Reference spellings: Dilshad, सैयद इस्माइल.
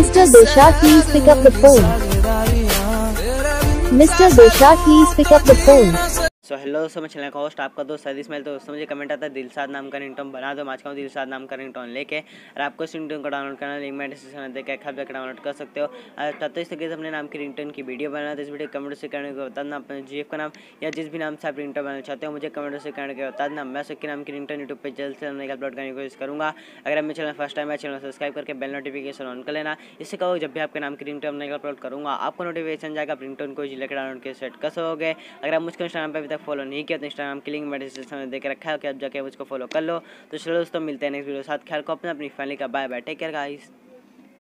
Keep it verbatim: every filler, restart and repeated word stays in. Mister Dilshad, please pick up the phone. Mister Dilshad, please pick up the phone. So hello, सब channel का host आपका दोस्त सैयद इस्माइल। तो दोस्तों मुझे कमेंट आता है दिलशाद नाम का रिंगटोन बना दो, मैं आज का दिलशाद नाम का रिंगटोन लेके और आपको इस रिंगटोन को डाउनलोड करना, लिंक मैं डिस्क्रिप्शन में देकर आप जाकर डाउनलोड कर सकते हो। तो इस तरीके से अपने नाम की रिंगटोन की वीडियो बनाना, तो इस वीडियो कमेंट से करने को बता देना अपने जी एफ का नाम या जिस भी नाम से आप रिंगटोन बनाना चाहते हो मुझे कमेंट से करने के बता देना। मैं सबके नाम की रिंगटोन यूट्यूब पर जल्द से जल्द अपलोड करने की कोशिश करूँगा। अगर आप मेरे चैनल फर्स्ट टाइम है चैनल सब्सक्राइब करके बेल नोटिफिकेशन ऑन कर लेना, इससे कहो जब भी आपके नाम की रिंगटोन अपलोड करूँगा आपको नोटिफिकेशन जाएगा, आप रिंगटोन को लेकर डाउनलोड कर सेट कर सकोगे। अगर आप मुझको इंस्टाग्राम पर फॉलो नहीं किया तो इंस्टाग्राम की लिंक मैं डिस्क्रिप्शन में देकर रखा है कि आप जाके मुझको फॉलो कर लो। तो चलो दोस्तों मिलते हैं नेक्स्ट वीडियो साथ, ख्याल को अपने अपनी फैमिली का, bye bye, take care guys.